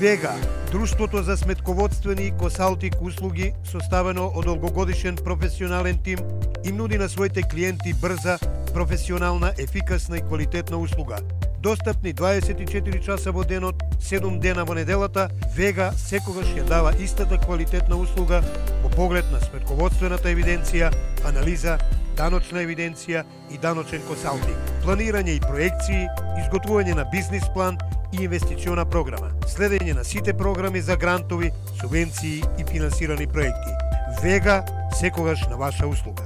Вега, друштвото за сметководствени и консалтинг услуги, составено од долгогодишен професионален тим, им нуди на своите клиенти брза, професионална, ефикасна и квалитетна услуга. Достапни 24 часа во денот, 7 дена во неделата, Вега секогаш ја дава истата квалитетна услуга во поглед на сметководствената евиденција, анализа, даночна евиденција и даночен консалтинг, планирање и проекции, изготвување на бизнис план и инвестициона програма, следење на сите програми за грантови, субвенции и финансирани проекти. Вега секогаш на ваша услуга.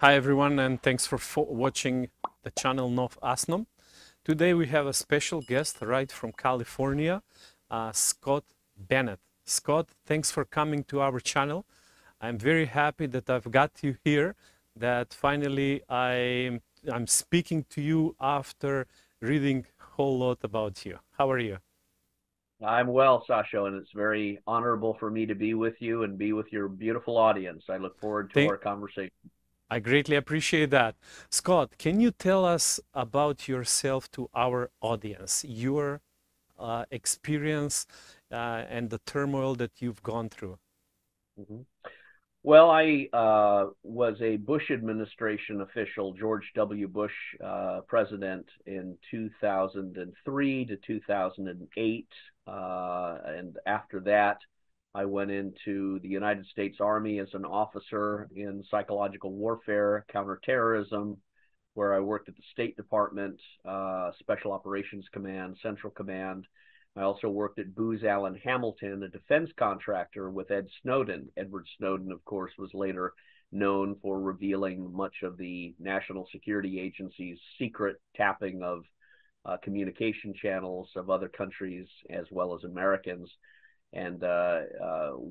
Hi everyone, and thanks for watching the channel Nov Asnom. Today we have a special guest right from California, Scott Bennett. Scott, thanks for coming to our channel. I'm very happy that I've got you here, that finally I'm speaking to you after reading a whole lot about you. How are you? I'm well, Sasha, and it's very honorable for me to be with you and be with your beautiful audience. I look forward to our conversation. I greatly appreciate that. Scott, can you tell us about yourself to our audience, your experience and the turmoil that you've gone through? Mm-hmm. Well, I was a Bush administration official, George W. Bush president in 2003 to 2008. And after that, I went into the United States Army as an officer in psychological warfare, counterterrorism, where I worked at the State Department, Special Operations Command, Central Command. I also worked at Booz Allen Hamilton, a defense contractor with Ed Snowden. Edward Snowden, of course, was later known for revealing much of the National Security Agency's secret tapping of communication channels of other countries as well as Americans. And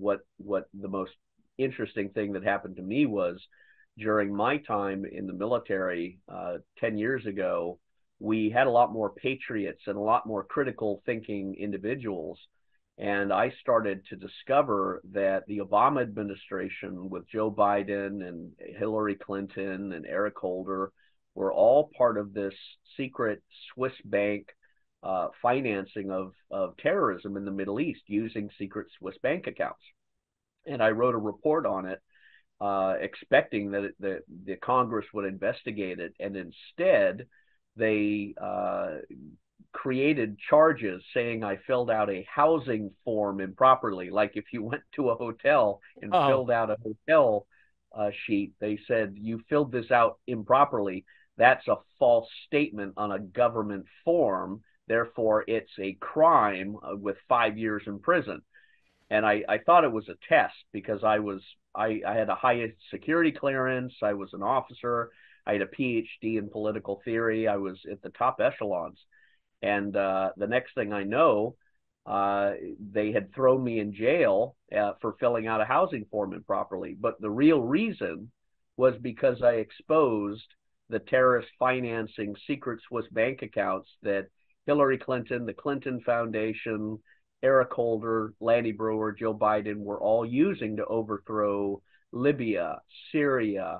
what the most interesting thing that happened to me was during my time in the military 10 years ago, we had a lot more patriots and a lot more critical thinking individuals. And I started to discover that the Obama administration with Joe Biden and Hillary Clinton and Eric Holder were all part of this secret Swiss bank financing of terrorism in the Middle East using secret Swiss bank accounts. And I wrote a report on it, expecting that the Congress would investigate it. And instead, they created charges saying I filled out a housing form improperly. Like if you went to a hotel and filled out a hotel sheet, they said you filled this out improperly. That's a false statement on a government form. Therefore, it's a crime with 5 years in prison. And I thought it was a test because I had a high security clearance. I was an officer. I had a PhD in political theory. I was at the top echelons. And the next thing I know, they had thrown me in jail for filling out a housing form improperly. But the real reason was because I exposed the terrorist financing secret Swiss bank accounts that Hillary Clinton, the Clinton Foundation, Eric Holder, Lanny Brewer, Joe Biden were all using to overthrow Libya, Syria,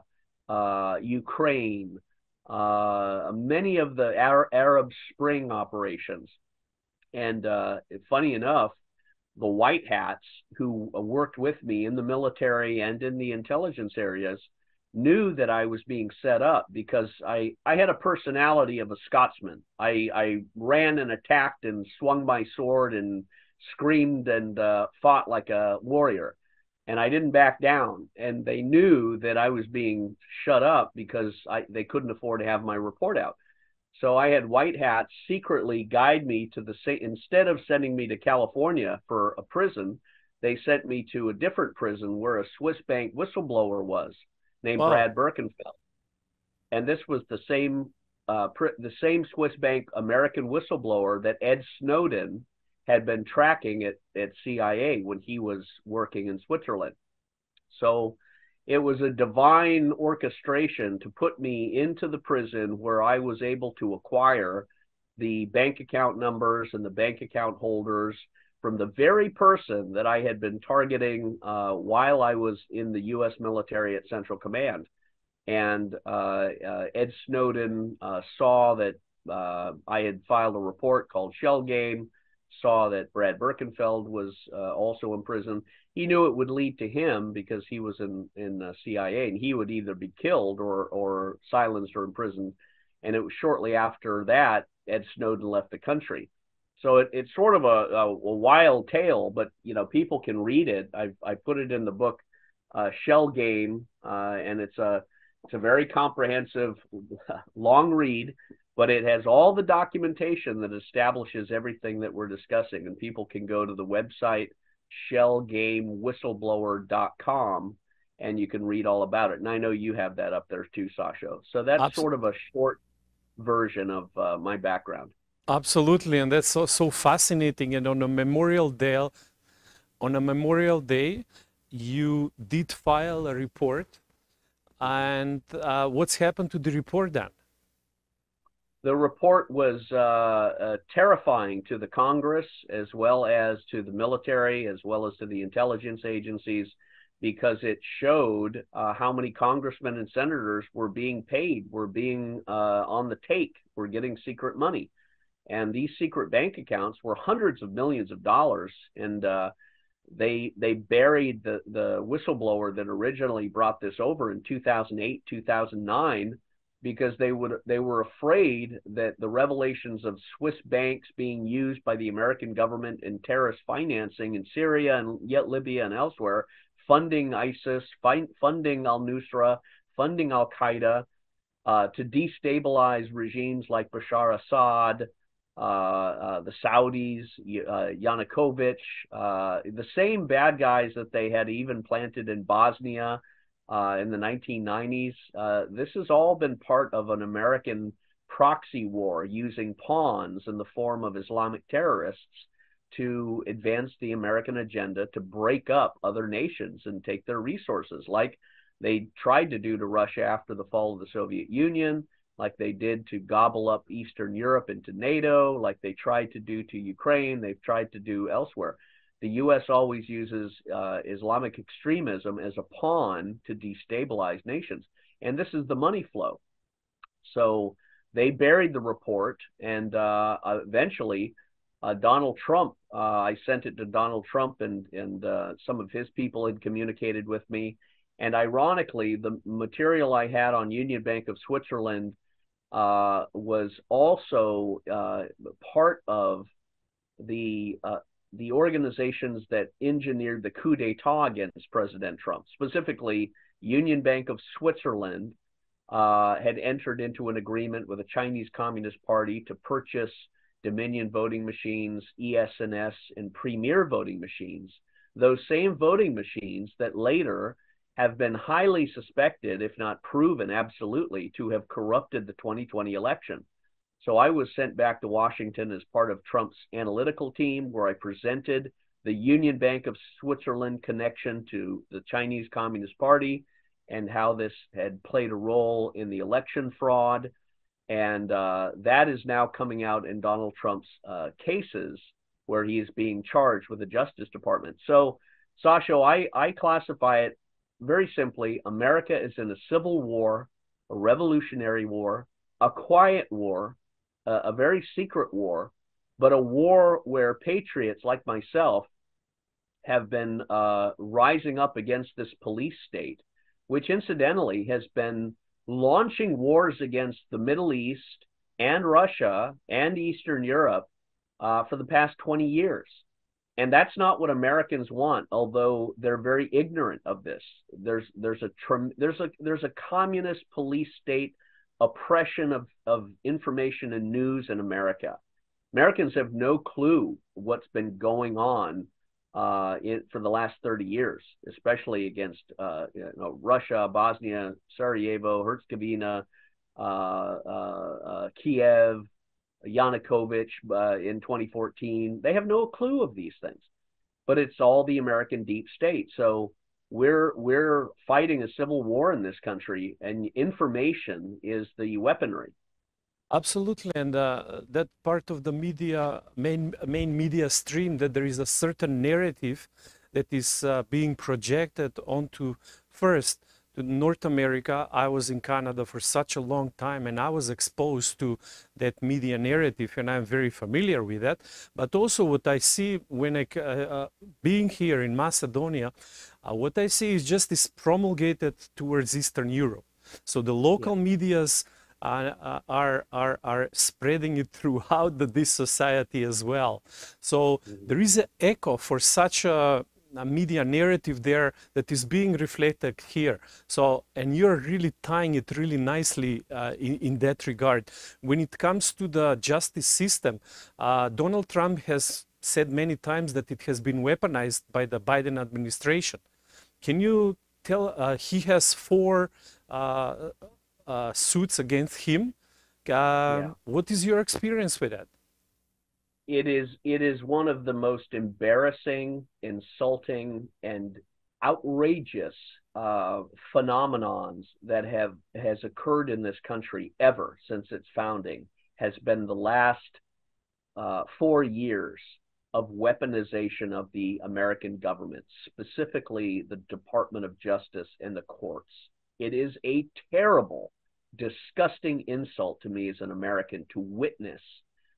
Ukraine, many of the Arab Spring operations. And funny enough, the white hats who worked with me in the military and in the intelligence areas knew that I was being set up because I had a personality of a Scotsman. I ran and attacked and swung my sword and screamed and fought like a warrior. And I didn't back down. And they knew that I was being shut up because they couldn't afford to have my report out. So I had white hats secretly guide me to the same, instead of sending me to California for a prison, they sent me to a different prison where a Swiss bank whistleblower was, named Brad Birkenfeld. And this was the same Swiss bank American whistleblower that Ed Snowden had been tracking at CIA when he was working in Switzerland. So it was a divine orchestration to put me into the prison where I was able to acquire the bank account numbers and the bank account holders from the very person that I had been targeting while I was in the U.S. military at Central Command. And Ed Snowden saw that I had filed a report called Shell Game, saw that Brad Birkenfeld was also in prison. He knew it would lead to him because he was in the CIA, and he would either be killed or silenced or imprisoned. And it was shortly after that, Ed Snowden left the country. So it's sort of a wild tale, but people can read it. I put it in the book Shell Game, and it's a very comprehensive, long read, but it has all the documentation that establishes everything that we're discussing, and people can go to the website shellgamewhistleblower.com, and you can read all about it. And I know you have that up there too, Sasha. So that's sort of a short version of my background. Absolutely, and that's so fascinating. And on a Memorial Day, you did file a report. And what's happened to the report then? The report was terrifying to the Congress, as well as to the military, as well as to the intelligence agencies, because it showed how many congressmen and senators were being paid, were being on the take, were getting secret money. And these secret bank accounts were hundreds of millions of dollars. And they buried the whistleblower that originally brought this over in 2008, 2009, because they were afraid that the revelations of Swiss banks being used by the American government in terrorist financing in Syria and yet Libya and elsewhere, funding ISIS, funding al-Nusra, funding al-Qaeda, to destabilize regimes like Bashar Assad, the Saudis, Yanukovych, the same bad guys that they had even planted in Bosnia in the 1990s. This has all been part of an American proxy war using pawns in the form of Islamic terrorists to advance the American agenda to break up other nations and take their resources, like they tried to do to Russia after the fall of the Soviet Union, like they did to gobble up Eastern Europe into NATO, like they tried to do to Ukraine, they've tried to do elsewhere. The U.S. always uses Islamic extremism as a pawn to destabilize nations. And this is the money flow. So they buried the report, and eventually Donald Trump, I sent it to Donald Trump, and some of his people had communicated with me. And ironically, the material I had on Union Bank of Switzerland was also part of the organizations that engineered the coup d'etat against President Trump. Specifically, Union Bank of Switzerland had entered into an agreement with the Chinese Communist Party to purchase Dominion voting machines, ES&S, and Premier voting machines. Those same voting machines that later have been highly suspected, if not proven absolutely, to have corrupted the 2020 election. So I was sent back to Washington as part of Trump's analytical team, where I presented the Union Bank of Switzerland connection to the Chinese Communist Party and how this had played a role in the election fraud. And that is now coming out in Donald Trump's cases, where he is being charged with the Justice Department. So, Sasha, I classify it very simply: America is in a civil war, a revolutionary war, a quiet war, a very secret war, but a war where patriots like myself have been rising up against this police state, which incidentally has been launching wars against the Middle East and Russia and Eastern Europe for the past 20 years. And that's not what Americans want, although they're very ignorant of this. There's a communist police state oppression of information and news in America. Americans have no clue what's been going on for the last 30 years, especially against Russia, Bosnia, Sarajevo, Herzegovina, Kiev, Yanukovych in 2014. They have no clue of these things, but it's all the American deep state. So we're fighting a civil war in this country, and information is the weaponry. Absolutely, and that part of the media, main media stream, that there is a certain narrative that is being projected onto first North America. I was in Canada for such a long time, and I was exposed to that media narrative, and I'm very familiar with that. But also what I see when I, being here in Macedonia, what I see is just this promulgated towards Eastern Europe. So the local medias are spreading it throughout this society as well. So there is an echo for such a media narrative there that is being reflected here. So, and you're really tying it really nicely in that regard. When it comes to the justice system, Donald Trump has said many times that it has been weaponized by the Biden administration. Can you tell, he has four suits against him. What is your experience with that? It is one of the most embarrassing, insulting, and outrageous phenomenons that has occurred in this country ever since its founding, has been the last 4 years of weaponization of the American government, specifically the Department of Justice and the courts. It is a terrible, disgusting insult to me as an American to witness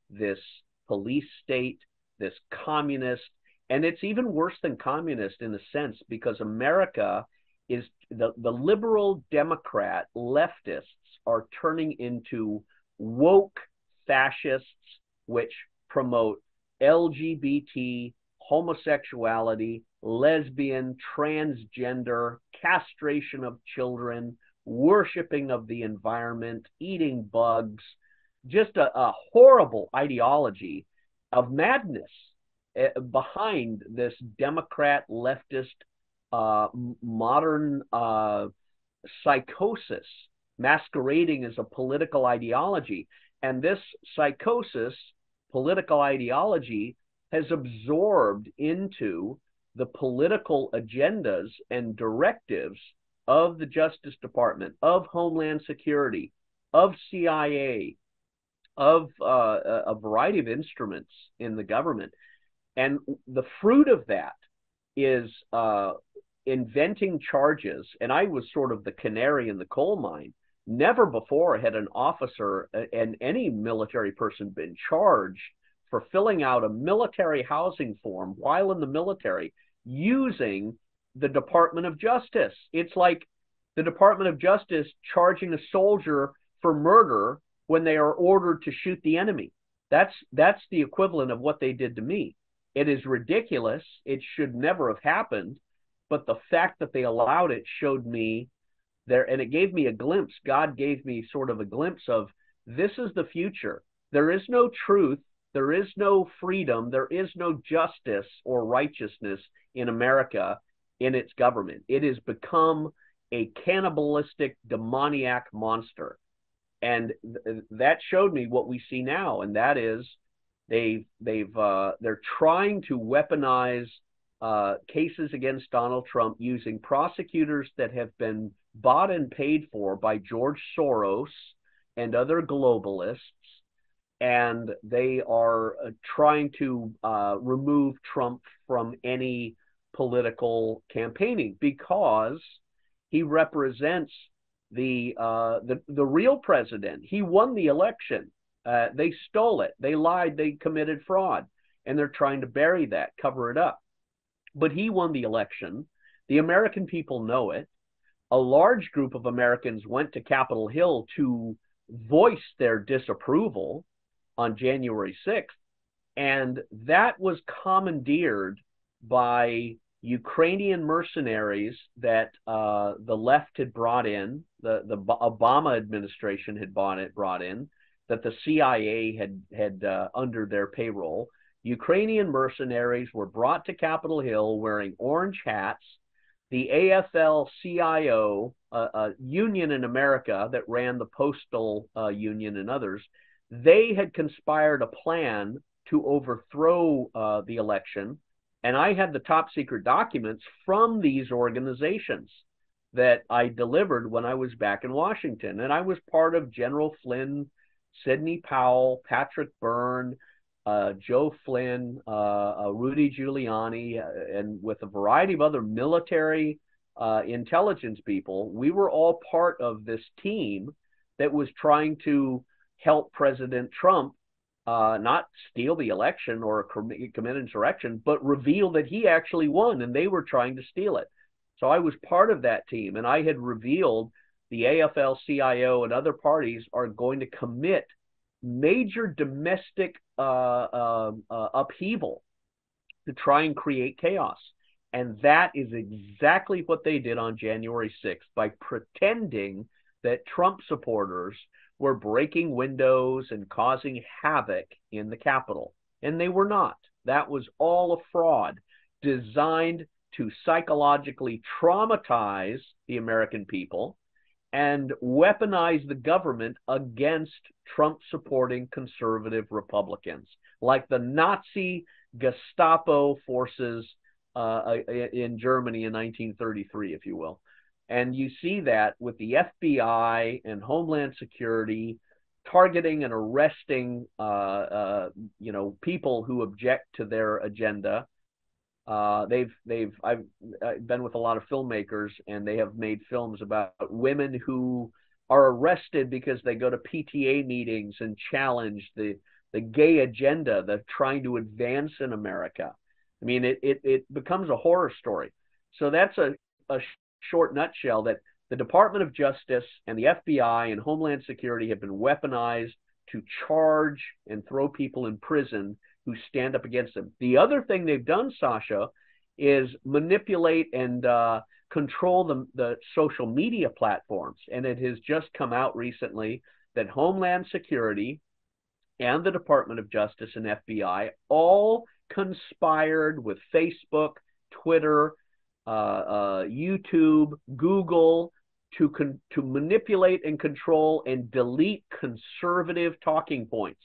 this police state, this communist, and it's even worse than communist in a sense, because America is, the liberal Democrat leftists are turning into woke fascists, which promote LGBT, homosexuality, lesbian, transgender, castration of children, worshiping of the environment, eating bugs, just a horrible ideology of madness behind this Democrat leftist modern psychosis masquerading as a political ideology. And this psychosis, political ideology, has absorbed into the political agendas and directives of the Justice Department, of Homeland Security, of CIA, of a variety of instruments in the government. And the fruit of that is inventing charges. And I was sort of the canary in the coal mine. Never before had an officer and any military person been charged for filling out a military housing form while in the military using the Department of Justice. It's like the Department of Justice charging a soldier for murder when they are ordered to shoot the enemy. That's the equivalent of what they did to me. It is ridiculous. It should never have happened. But the fact that they allowed it showed me there, and it gave me a glimpse. God gave me sort of a glimpse of this is the future. There is no truth. There is no freedom. There is no justice or righteousness in America, in its government. It has become a cannibalistic, demoniac monster. And that showed me what we see now, and that is they're trying to weaponize cases against Donald Trump using prosecutors that have been bought and paid for by George Soros and other globalists, and they are trying to remove Trump from any political campaigning because he represents the real president. He won the election. They stole it. They lied. They committed fraud. And they're trying to bury that, cover it up. But he won the election. The American people know it. A large group of Americans went to Capitol Hill to voice their disapproval on January 6th. And that was commandeered by Ukrainian mercenaries that the left had brought in, the Obama administration had brought in, that the CIA had under their payroll. Ukrainian mercenaries were brought to Capitol Hill wearing orange hats. The AFL-CIO, a union in America that ran the postal union and others, they had conspired a plan to overthrow the election. And I had the top secret documents from these organizations that I delivered when I was back in Washington. And I was part of General Flynn, Sidney Powell, Patrick Byrne, Joe Flynn, Rudy Giuliani, and with a variety of other military intelligence people, we were all part of this team that was trying to help President Trump not steal the election or commit insurrection, but reveal that he actually won and they were trying to steal it. So I was part of that team, and I had revealed the AFL-CIO and other parties are going to commit major domestic upheaval to try and create chaos. And that is exactly what they did on January 6th by pretending that Trump supporters were breaking windows and causing havoc in the Capitol. And they were not. That was all a fraud designed to psychologically traumatize the American people and weaponize the government against Trump-supporting conservative Republicans, like the Nazi Gestapo forces in Germany in 1933, if you will. And you see that with the FBI and Homeland Security targeting and arresting, people who object to their agenda. I've been with a lot of filmmakers, and they have made films about women who are arrested because they go to PTA meetings and challenge the gay agenda that's trying to advance in America. I mean, it becomes a horror story. So that's a short nutshell that the Department of Justice and the FBI and Homeland Security have been weaponized to charge and throw people in prison who stand up against them. The other thing they've done, Sasha, is manipulate and control the social media platforms. And it has just come out recently that Homeland Security and the Department of Justice and FBI all conspired with Facebook, Twitter, YouTube, Google to manipulate and control and delete conservative talking points,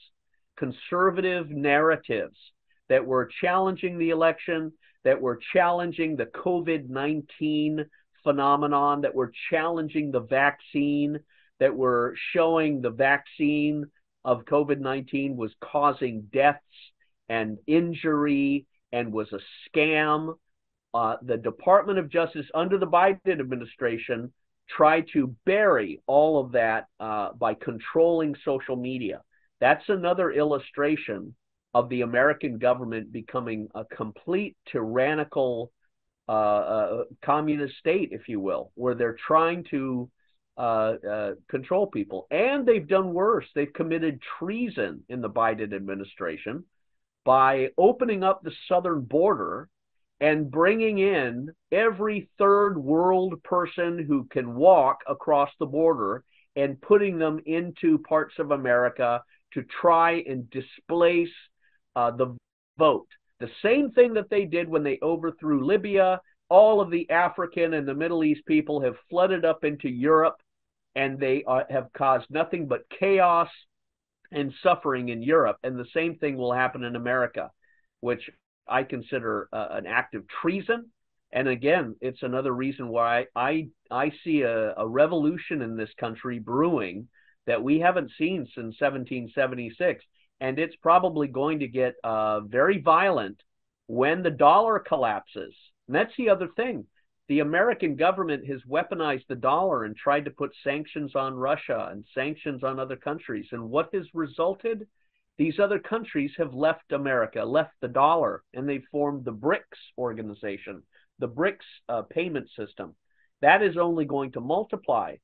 conservative narratives that were challenging the election, that were challenging the COVID-19 phenomenon, that were challenging the vaccine, that were showing the vaccine of COVID-19 was causing deaths and injury and was a scam. The Department of Justice under the Biden administration tried to bury all of that by controlling social media. That's another illustration of the American government becoming a complete tyrannical communist state, if you will, where they're trying to control people. And they've done worse. They've committed treason in the Biden administration by opening up the southern border and bringing in every third world person who can walk across the border and putting them into parts of America to try and displace the vote. The same thing that they did when they overthrew Libya. All of the African and the Middle East people have flooded up into Europe, and they have caused nothing but chaos and suffering in Europe. And the same thing will happen in America, which I consider an act of treason. And again, it's another reason why I see a revolution in this country brewing that we haven't seen since 1776. And it's probably going to get very violent when the dollar collapses. And that's the other thing. The American government has weaponized the dollar and tried to put sanctions on Russia and sanctions on other countries. And what has resulted? These other countries have left America, left the dollar, and they formed the BRICS organization, the BRICS payment system. That is only going to multiply.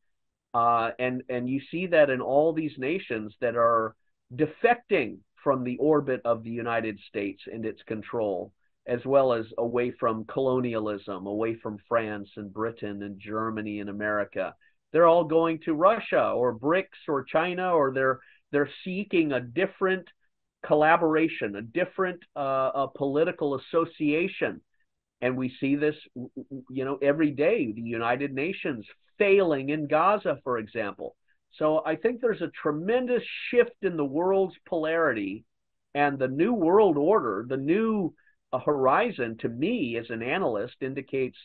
And you see that in all these nations that are defecting from the orbit of the United States and its control, as well as away from colonialism, away from France and Britain and Germany and America. They're all going to Russia or BRICS or China, or they're seeking a different collaboration, a different a political association. And we see this, every day, the United Nations failing in Gaza, for example. So I think there's a tremendous shift in the world's polarity, and the new world order, the new horizon, to me as an analyst, indicates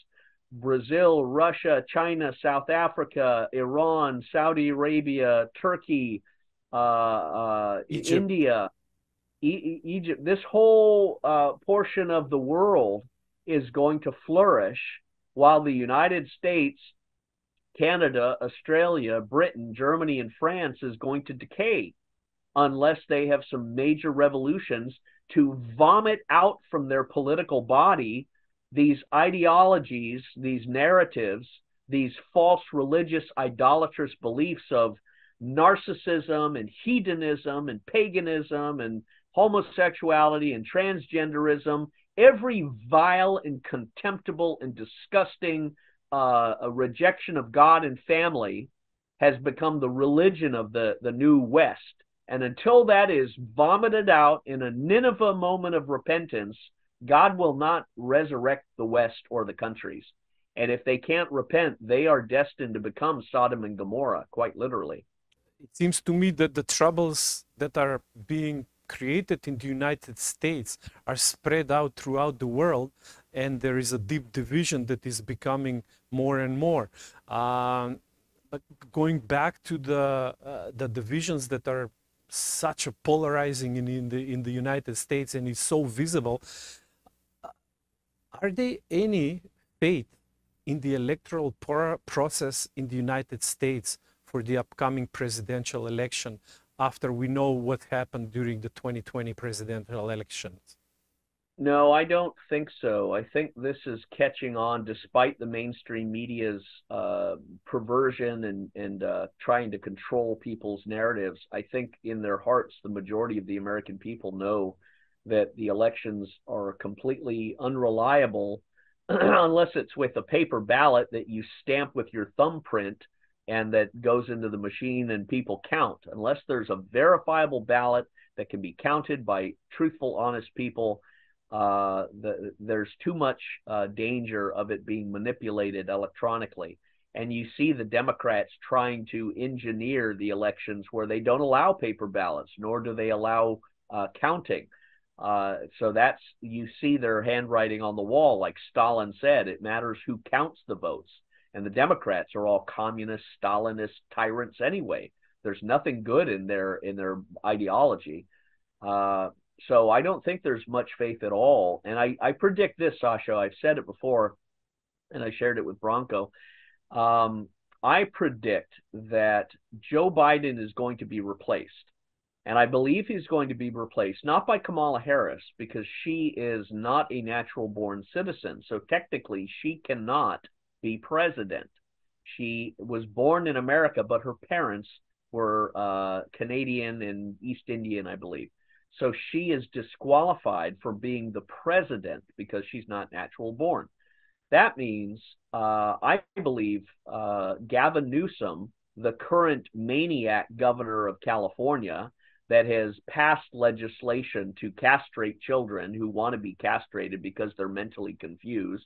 Brazil, Russia, China, South Africa, Iran, Saudi Arabia, Turkey, Egypt. India, Egypt, this whole portion of the world is going to flourish while the United States, Canada, Australia, Britain, Germany, and France is going to decay unless they have some major revolutions to vomit out from their political body these ideologies, these narratives, these false religious idolatrous beliefs of narcissism and hedonism and paganism and homosexuality and transgenderism, every vile and contemptible and disgusting a rejection of God and family has become the religion of the new West. And until that is vomited out in a Nineveh moment of repentance, God will not resurrect the West or the countries. And if they can't repent, they are destined to become Sodom and Gomorrah, quite literally. It seems to me that the troubles that are being created in the United States are spread out throughout the world, and there is a deep division that is becoming more and more. But going back to the divisions that are such a polarizing in the United States and is so visible, are there any faith in the electoral process in the United States for the upcoming presidential election after we know what happened during the 2020 presidential elections? No, I don't think so. I think this is catching on despite the mainstream media's perversion and trying to control people's narratives. I think in their hearts, the majority of the American people know that the elections are completely unreliable unless it's with a paper ballot that you stamp with your thumbprint and that goes into the machine and people count. Unless there's a verifiable ballot that can be counted by truthful, honest people, there's too much danger of it being manipulated electronically. And you see the Democrats trying to engineer the elections where they don't allow paper ballots, nor do they allow counting. So that's, you see their handwriting on the wall. Like Stalin said, it matters who counts the votes. And the Democrats are all communist, Stalinist tyrants anyway. There's nothing good in their ideology. So I don't think there's much faith at all. And I predict this, Sasha. I've said it before, and I shared it with Bronco. I predict that Joe Biden is going to be replaced. And I believe he's going to be replaced, not by Kamala Harris, because she is not a natural-born citizen. So technically, she cannot be president. She was born in America, but her parents were Canadian and East Indian, I believe. So she is disqualified for being the president because she's not natural born. That means, I believe, Gavin Newsom, the current maniac governor of California that has passed legislation to castrate children who want to be castrated because they're mentally confused,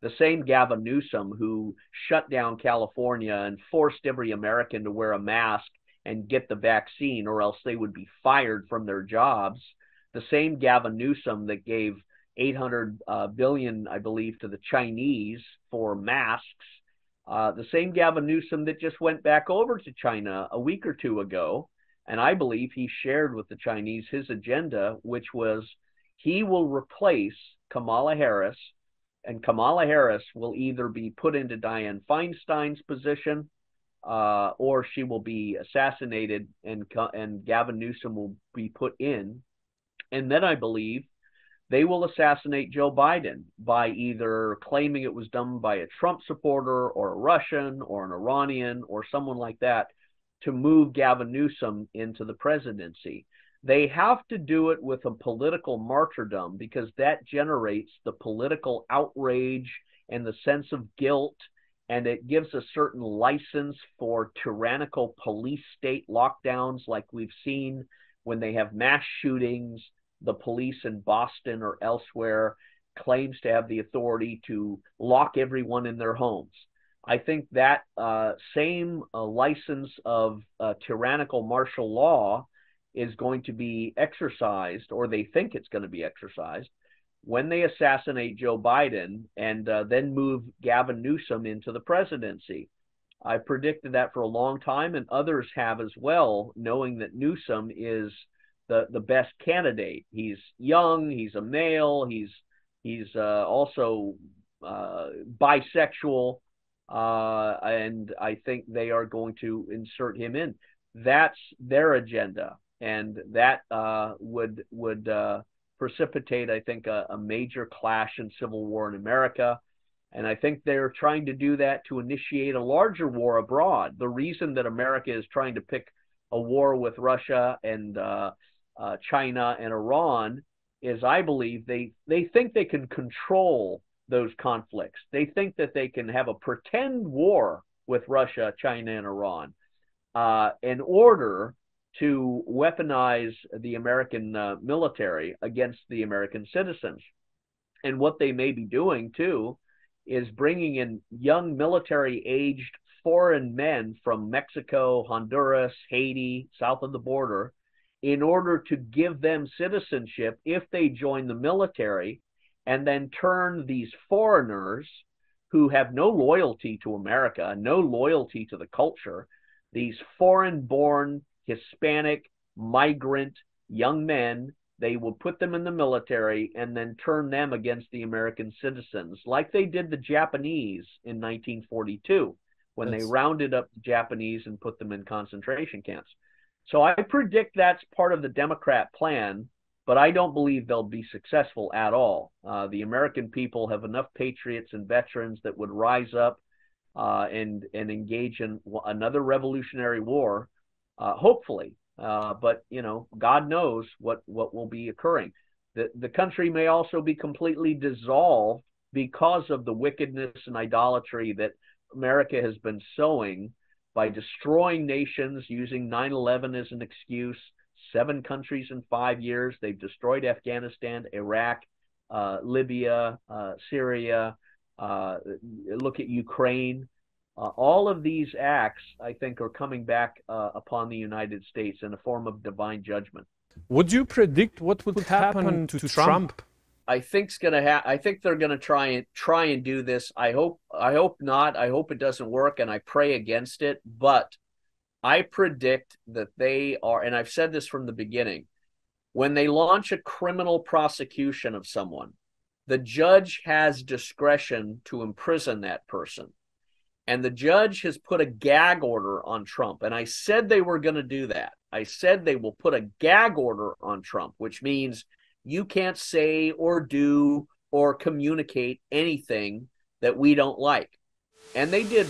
the same Gavin Newsom who shut down California and forced every American to wear a mask and get the vaccine or else they would be fired from their jobs, the same Gavin Newsom that gave $800 billion, I believe, to the Chinese for masks, the same Gavin Newsom that just went back over to China a week or two ago, and I believe he shared with the Chinese his agenda, which was he will replace Kamala Harris, and Kamala Harris will either be put into Dianne Feinstein's position or she will be assassinated and Gavin Newsom will be put in. And then I believe they will assassinate Joe Biden by either claiming it was done by a Trump supporter or a Russian or an Iranian or someone like that to move Gavin Newsom into the presidency. They have to do it with a political martyrdom because that generates the political outrage and the sense of guilt, and it gives a certain license for tyrannical police state lockdowns like we've seen when they have mass shootings. The police in Boston or elsewhere claims to have the authority to lock everyone in their homes. I think that same license of tyrannical martial law is going to be exercised, or they think it's going to be exercised, when they assassinate Joe Biden and then move Gavin Newsom into the presidency. I predicted that for a long time, and others have as well, knowing that Newsom is the best candidate. He's young, he's a male, he's also bisexual, and I think they are going to insert him in. That's their agenda, and that would precipitate, I think, a major clash and civil war in America. And I think they're trying to do that to initiate a larger war abroad. The reason that America is trying to pick a war with Russia and China and Iran is, I believe, they think they can control those conflicts. They think that they can have a pretend war with Russia, China, and Iran in order to weaponize the American military against the American citizens. And what they may be doing, too, is bringing in young military-aged foreign men from Mexico, Honduras, Haiti, south of the border, in order to give them citizenship if they join the military, and then turn these foreigners who have no loyalty to America, no loyalty to the culture, these foreign-born Hispanic migrant young men, they will put them in the military and then turn them against the American citizens, like they did the Japanese in 1942 when they rounded up the Japanese and put them in concentration camps. So I predict that's part of the Democrat plan, but I don't believe they'll be successful at all. The American people have enough patriots and veterans that would rise up and engage in another revolutionary war, hopefully. But, you know, God knows what will be occurring. The country may also be completely dissolved because of the wickedness and idolatry that America has been sowing by destroying nations, using 9/11 as an excuse. 7 countries in 5 years. They've destroyed Afghanistan, Iraq, Libya, Syria. Look at Ukraine. All of these acts, I think, are coming back upon the United States in a form of divine judgment. Would you predict what would happen to Trump? I think they're going to try and do this. I hope not. I hope it doesn't work, and I pray against it. But I predict that they are, and I've said this from the beginning, when they launch a criminal prosecution of someone, the judge has discretion to imprison that person. And the judge has put a gag order on Trump. And I said they were going to do that. I said they will put a gag order on Trump, which means you can't say or do or communicate anything that we don't like. And they did.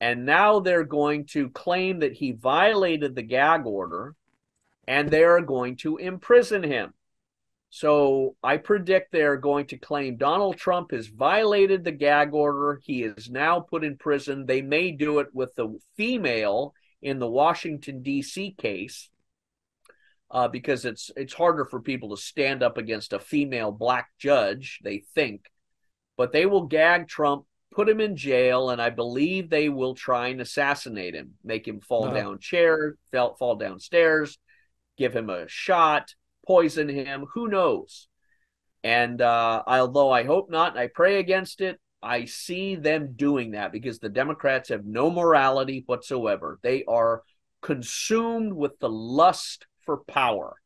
And now they're going to claim that he violated the gag order, and they are going to imprison him. So I predict they're going to claim Donald Trump has violated the gag order. He is now put in prison. They may do it with the female in the Washington, D.C. case because it's harder for people to stand up against a female black judge, they think. But they will gag Trump, put him in jail, and I believe they will try and assassinate him, make him fall down chair, fall downstairs, give him a shot, poison him, who knows? And although I hope not, and I pray against it, I see them doing that because the Democrats have no morality whatsoever. They are consumed with the lust for power,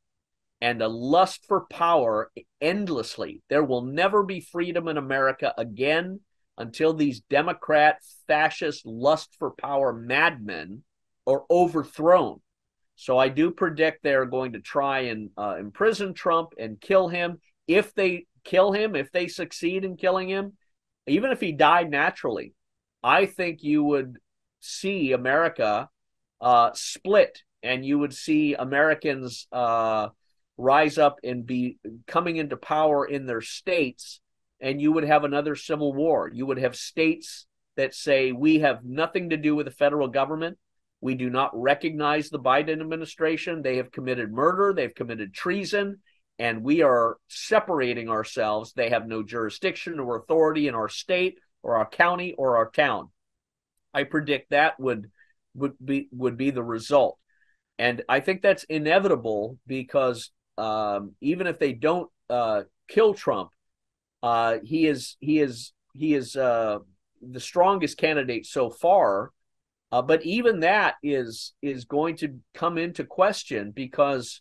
and a lust for power endlessly. There will never be freedom in America again until these Democrat, fascist, lust for power madmen are overthrown. So I do predict they're going to try and imprison Trump and kill him. If they kill him, if they succeed in killing him, even if he died naturally, I think you would see America split, and you would see Americans rise up and be coming into power in their states, and you would have another civil war. You would have states that say, we have nothing to do with the federal government. We do not recognize the Biden administration. They have committed murder. They've committed treason. And we are separating ourselves. They have no jurisdiction or authority in our state or our county or our town. I predict that would be the result. And I think that's inevitable because even if they don't kill Trump, he is the strongest candidate so far. But even that is going to come into question because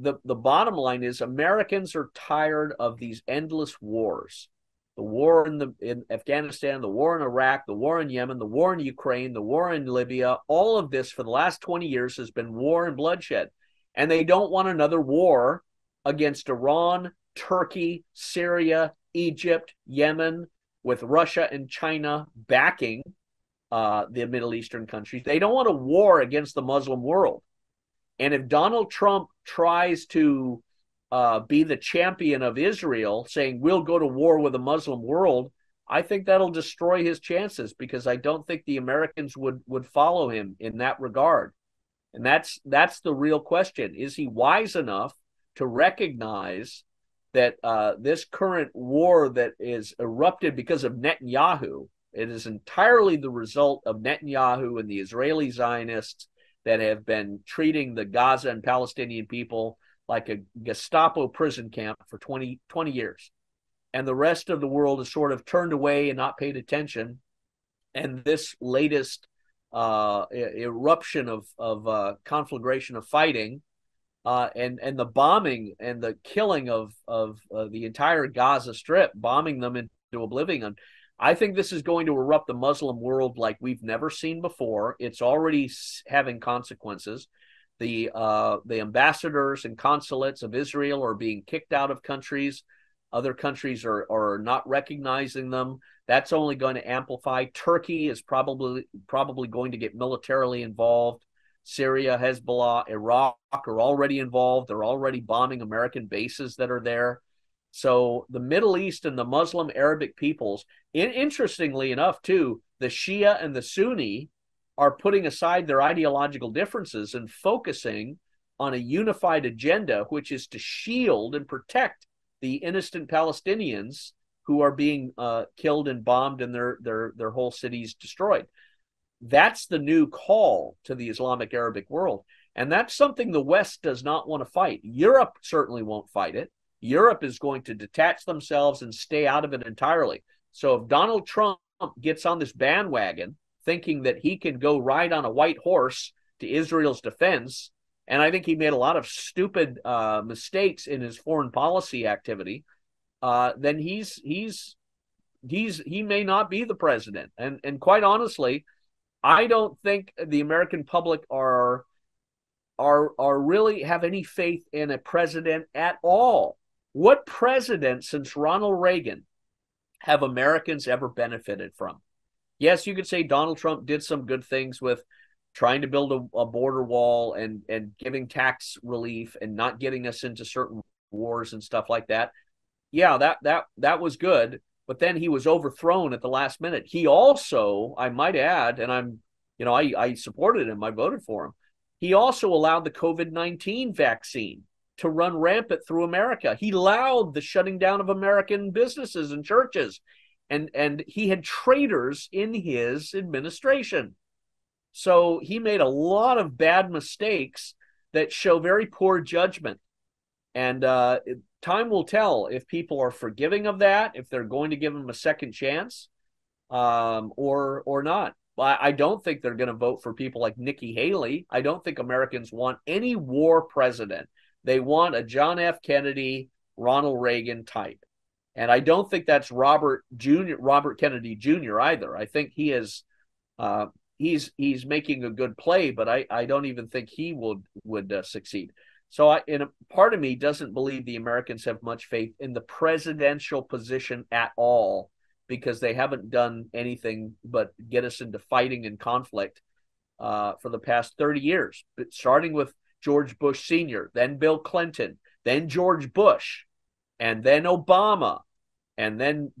the bottom line is Americans are tired of these endless wars. The war in Afghanistan, the war in Iraq, the war in Yemen, the war in Ukraine, the war in Libya, all of this for the last 20 years has been war and bloodshed. And they don't want another war against Iran, Turkey, Syria, Egypt, Yemen, with Russia and China backing the Middle Eastern countries. They don't want a war against the Muslim world. And if Donald Trump tries to be the champion of Israel, saying we'll go to war with the Muslim world, I think that'll destroy his chances, because I don't think the Americans would follow him in that regard. And that's the real question. Is he wise enough to recognize that this current war that is erupted because of Netanyahu, it is entirely the result of Netanyahu and the Israeli Zionists that have been treating the Gaza and Palestinian people like a Gestapo prison camp for 20 years. And the rest of the world has sort of turned away and not paid attention. And this latest eruption of conflagration of fighting and the bombing and the killing of the entire Gaza Strip, bombing them into oblivion. I think this is going to erupt the Muslim world like we've never seen before. It's already having consequences. The ambassadors and consulates of Israel are being kicked out of countries. Other countries are not recognizing them. That's only going to amplify. Turkey is probably going to get militarily involved. Syria, Hezbollah, Iraq are already involved. They're already bombing American bases that are there. So the Middle East and the Muslim Arabic peoples, interestingly enough, too, the Shia and the Sunni are putting aside their ideological differences and focusing on a unified agenda, which is to shield and protect the innocent Palestinians who are being killed and bombed and their whole cities destroyed. That's the new call to the Islamic Arabic world. And that's something the West does not want to fight. Europe certainly won't fight it. Europe is going to detach themselves and stay out of it entirely. So if Donald Trump gets on this bandwagon thinking that he can go ride on a white horse to Israel's defense, and I think he made a lot of stupid mistakes in his foreign policy activity, then he may not be the president. And quite honestly, I don't think the American public are really have any faith in a president at all. What president since Ronald Reagan have Americans ever benefited from? Yes, you could say Donald Trump did some good things with trying to build a border wall and giving tax relief and not getting us into certain wars and stuff like that. Yeah, that was good. But then he was overthrown at the last minute. He also, I might add, and I supported him, I voted for him. He also allowed the COVID-19 vaccine to run rampant through America. He allowed the shutting down of American businesses and churches. And he had traitors in his administration. So he made a lot of bad mistakes that show very poor judgment. And time will tell if people are forgiving of that, if they're going to give him a second chance or not. I don't think they're going to vote for people like Nikki Haley. I don't think Americans want any war president. They want a John F. Kennedy, Ronald Reagan type. And I don't think that's Robert Kennedy Junior either. I think he is he's making a good play, but I don't even think he would succeed. So part of me doesn't believe the Americans have much faith in the presidential position at all, because they haven't done anything but get us into fighting and conflict for the past 30 years, but starting with George Bush Sr., then Bill Clinton, then George Bush, and then Obama, and then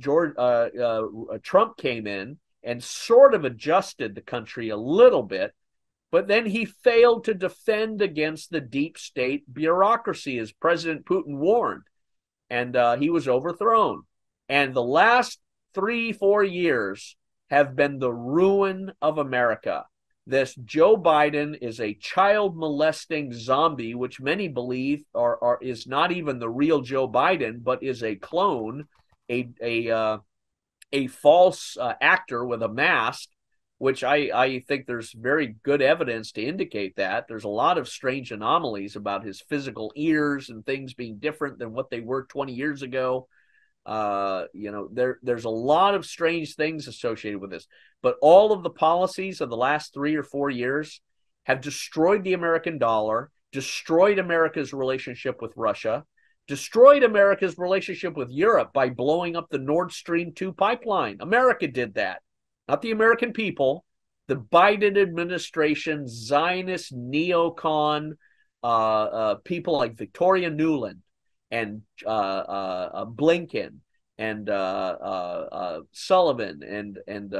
Trump came in and sort of adjusted the country a little bit, but then he failed to defend against the deep state bureaucracy, as President Putin warned, and he was overthrown. And the last 3-4 years have been the ruin of America. This Joe Biden is a child molesting zombie, which many believe is not even the real Joe Biden, but is a clone, a false actor with a mask which I think there's very good evidence to indicate that. There's a lot of strange anomalies about his physical ears and things being different than what they were 20 years ago. You know, there's a lot of strange things associated with this. But all of the policies of the last 3 or 4 years have destroyed the American dollar, destroyed America's relationship with Russia, destroyed America's relationship with Europe by blowing up the Nord Stream 2 pipeline. America did that. Not the American people, the Biden administration, Zionist, neocon, people like Victoria Nuland and Blinken and Sullivan and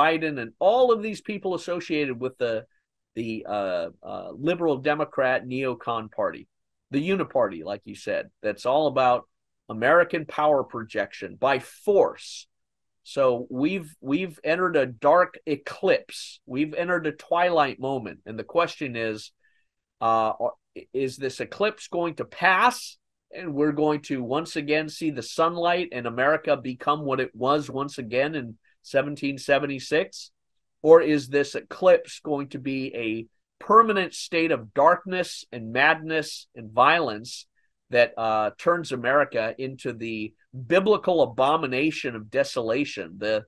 Biden and all of these people associated with the liberal Democrat neocon party, the Uniparty, like you said, that's all about American power projection by force. So we've entered a dark eclipse. We've entered a twilight moment. And the question is this eclipse going to pass? And we're going to once again see the sunlight and America become what it was once again in 1776? Or is this eclipse going to be a permanent state of darkness and madness and violence that turns America into the biblical abomination of desolation, the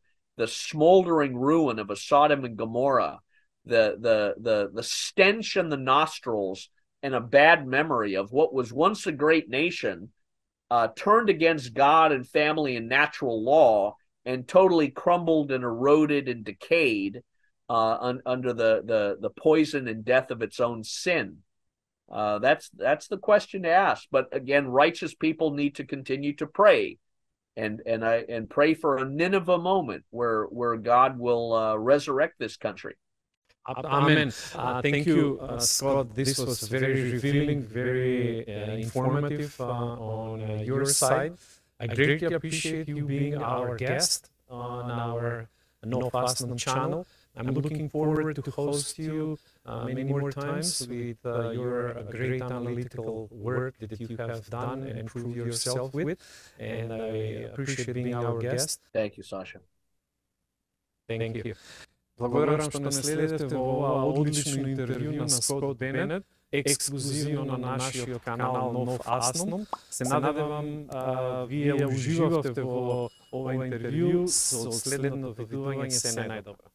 smoldering ruin of a Sodom and Gomorrah, the stench in the nostrils and a bad memory of what was once a great nation, turned against God and family and natural law, and totally crumbled and eroded and decayed under the poison and death of its own sin. That's the question to ask. But again, righteous people need to continue to pray, and pray for a Nineveh moment where God will resurrect this country. Amen. Thank you, Scott. This was very revealing, very informative on your side. I greatly appreciate you being our guest on our No Fast No channel. I'm looking forward to host you many more times with your great analytical work that you have done and proved yourself with. And I appreciate being our guest. Thank you, Sasha. Thank you. Благодарам што не следете ова одлично интервју на Скот Бенет, ексклузивно на нашиот канал Нов Асном. Се надевам вие уживавте во ова интервју, со следно видување се најдобро.